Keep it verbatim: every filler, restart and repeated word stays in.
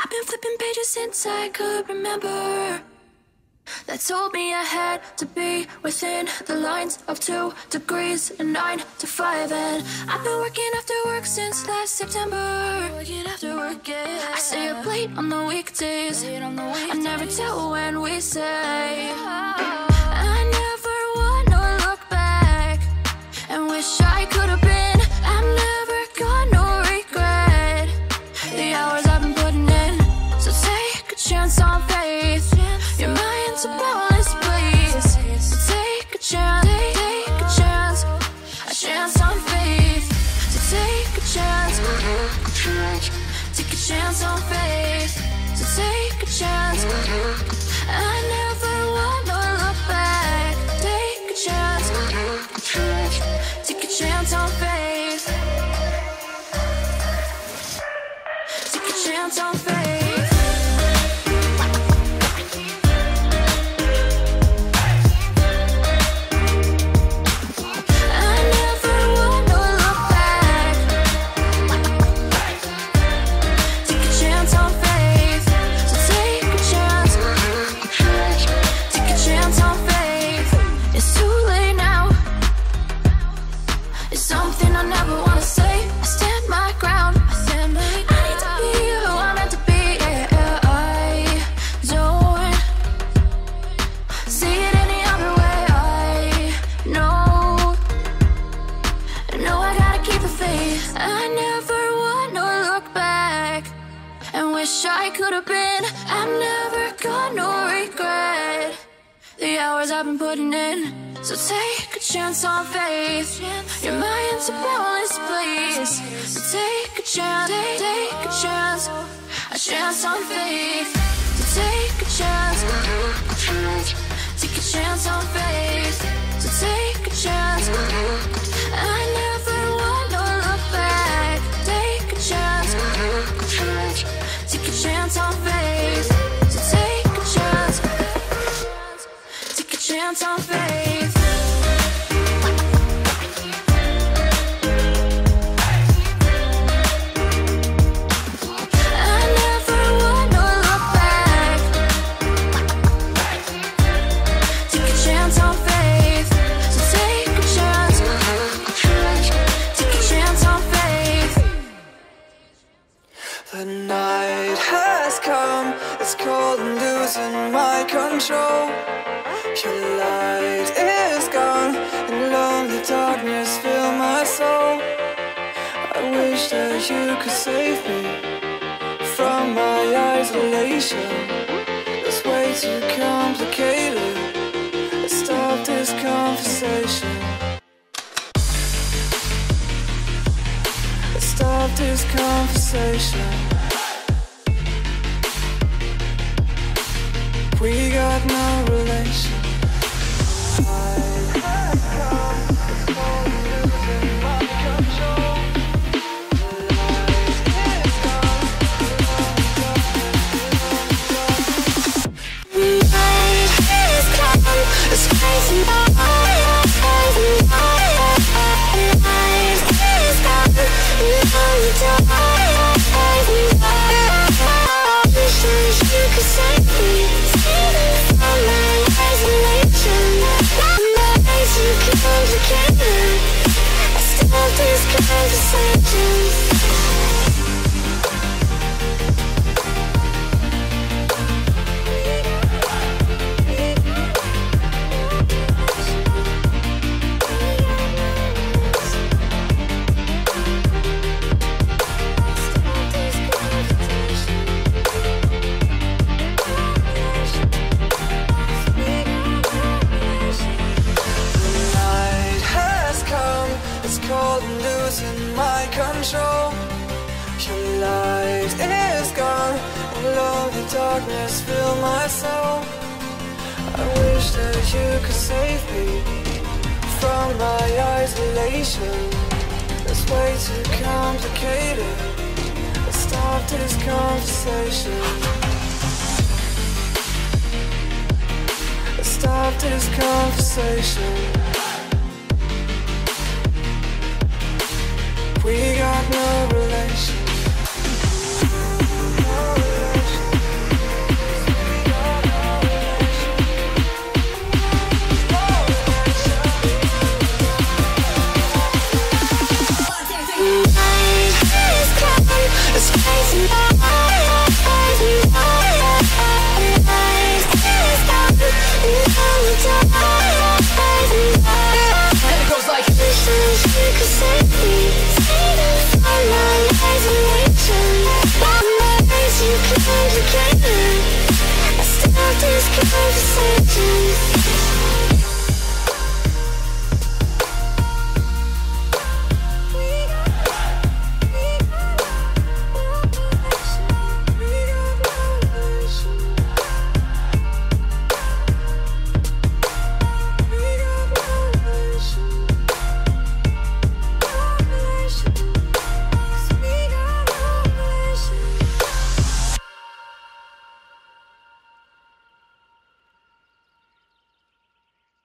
I've been flipping pages since I could remember. That told me I had to be within the lines of two degrees and nine to five. And I've been working after work since last September. Working after work, yeah. I stay up late on the weekdays. Late on the weekdays. I never tell when we say. Oh. Wish I could have been. I've never got no regret. The hours I've been putting in. So take a chance on faith. Your mind's a powerless place. So take a chance. Take a chance. A chance on faith. So take a chance. Take a chance on faith. So take a chance. I never want to look back. Take a chance. Take a chance on faith. Take a chance on faith. I never want to look back. Take a chance on faith. So take a chance. Take a chance on faith. It's too late now. It's something I never wanna say. I stand my ground. I stand my ground. I need to be who I'm meant to be. Yeah, I don't see it any other way. I know, no, I gotta keep the faith. I never wanna look back and wish I could have been. I've never got no regret. The hours I've been putting in. So take a chance on faith. Your mind's a powerless place. So take a chance. Take a chance. A chance on faith. So take a chance. Take a chance on faith. So take a chance. I never want to look back. Take a chance. Take a chance on faith. So take a chance. Take a chance on faith. The night has come, it's cold and losing my control. Your light is gone, and lonely darkness fills my soul. I wish that you could save me from my isolation. It's way too complicated. Let's stop this conversation. Stop this conversation. We got no relation. Darkness fill my soul. I wish that you could save me from my isolation. It's way too complicated. Let's stop this conversation. Let's stop this conversation. We got no relation.